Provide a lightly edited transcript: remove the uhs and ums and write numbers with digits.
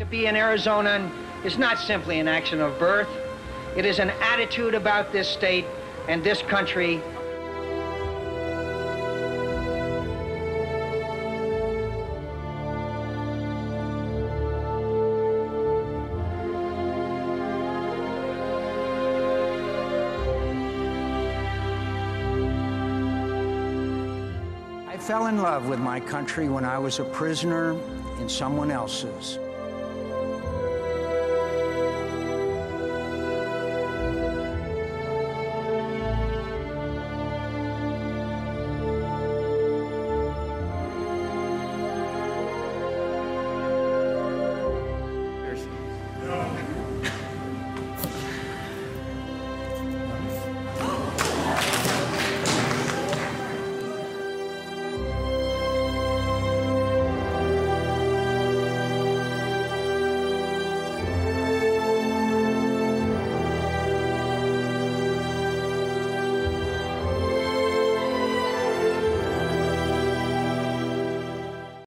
To be an Arizonan is not simply an action of birth. It is an attitude about this state and this country. I fell in love with my country when I was a prisoner in someone else's.